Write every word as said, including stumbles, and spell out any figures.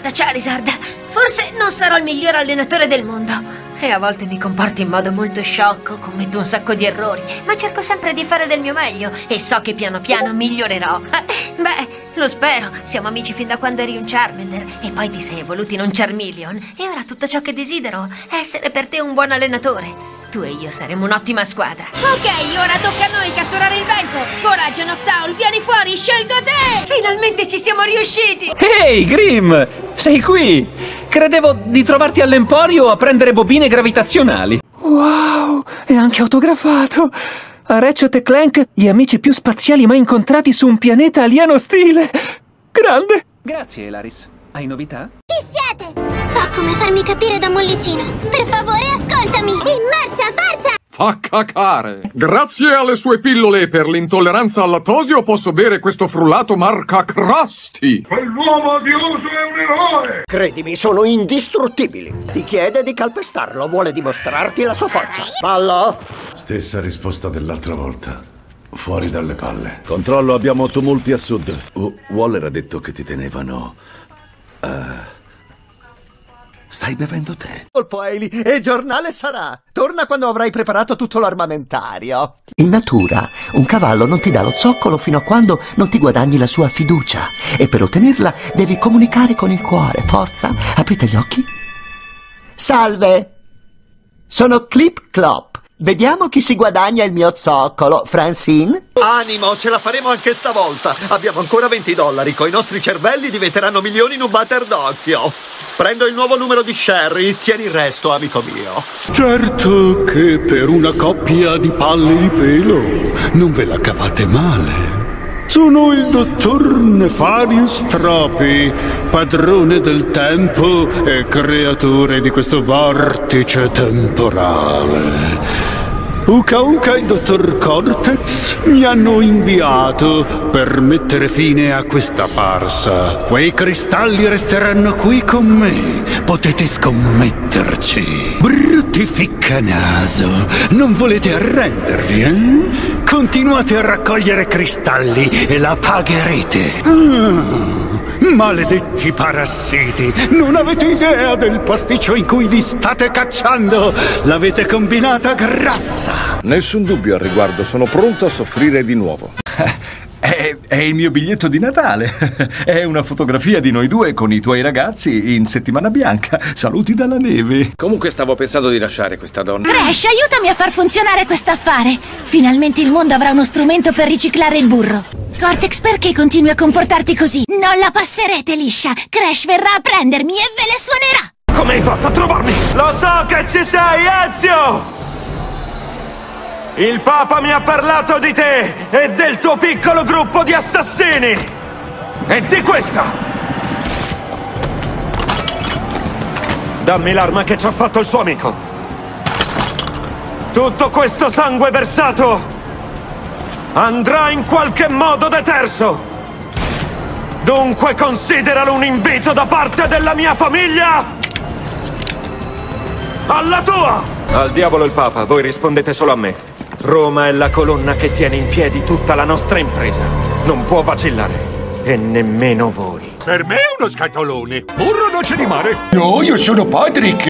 volta, Charizard. Forse non sarò il miglior allenatore del mondo. E a volte mi comporto in modo molto sciocco, commetto un sacco di errori, ma cerco sempre di fare del mio meglio e so che piano piano migliorerò. Beh, lo spero, siamo amici fin da quando eri un Charmander e poi ti sei evoluto in un Charmeleon e ora tutto ciò che desidero è essere per te un buon allenatore. Tu e io saremo un'ottima squadra. Ok, ora tocca a noi catturare il vento. Coraggio, Noctowl, vieni fuori, scelgo te! Finalmente ci siamo riusciti! Ehi, hey, Grim! Sei qui! Credevo di trovarti all'Emporio a prendere bobine gravitazionali. Wow, è anche autografato! A Ratchet e Clank, gli amici più spaziali mai incontrati su un pianeta alieno stile! Grande! Grazie, Laris. Hai novità? Chi siete? So come farmi capire da Mollicino. Per favore, ascoltami! E marcia, forza! Fa cacare! Grazie alle sue pillole per l'intolleranza al lattosio posso bere questo frullato marca Krusty! Quell'uomo odioso è un eroe! Credimi, sono indistruttibili. Ti chiede di calpestarlo, vuole dimostrarti la sua forza. Fallo! Stessa risposta dell'altra volta. Fuori dalle palle. Controllo, abbiamo tumulti a sud. Uh, Waller ha detto che ti tenevano... Uh, stai bevendo te. Colpo, Hailey, e giornale sarà. Torna quando avrai preparato tutto l'armamentario. In natura, un cavallo non ti dà lo zoccolo fino a quando non ti guadagni la sua fiducia. E per ottenerla devi comunicare con il cuore. Forza, aprite gli occhi. Salve, sono Clip Clop. Vediamo chi si guadagna il mio zoccolo. Francine? Animo, ce la faremo anche stavolta. Abbiamo ancora venti dollari. Coi nostri cervelli diventeranno milioni in un batter d'occhio. Prendo il nuovo numero di Sherry. Tieni il resto, amico mio. Certo che per una coppia di palle di pelo non ve la cavate male. Sono il dottor Nefarious Tropy, padrone del tempo e creatore di questo vortice temporale. Uka Uka e il dottor Cortex mi hanno inviato per mettere fine a questa farsa. Quei cristalli resteranno qui con me, potete scommetterci. Brutti ficcanaso, non volete arrendervi, eh? Continuate a raccogliere cristalli e la pagherete. Ah, maledetti parassiti, non avete idea del pasticcio in cui vi state cacciando. L'avete combinata grassa. Nessun dubbio al riguardo, sono pronto a soffrire di nuovo. È, è il mio biglietto di Natale. È una fotografia di noi due con i tuoi ragazzi in settimana bianca. Saluti dalla neve. Comunque stavo pensando di lasciare questa donna. Crash, aiutami a far funzionare quest'affare. Finalmente il mondo avrà uno strumento per riciclare il burro. Cortex, perché continui a comportarti così? Non la passerete liscia. Crash verrà a prendermi e ve le suonerà. Come hai fatto a trovarmi? Lo so che ci sei, Ezio! Il Papa mi ha parlato di te e del tuo piccolo gruppo di assassini! E di questa! Dammi l'arma che ci ha fatto il suo amico! Tutto questo sangue versato andrà in qualche modo deterso! Dunque consideralo un invito da parte della mia famiglia alla tua! Al diavolo il Papa, voi rispondete solo a me. Roma è la colonna che tiene in piedi tutta la nostra impresa. Non può vacillare. E nemmeno voi. Per me è uno scatolone. Burro noce di mare. No, io sono Patrick.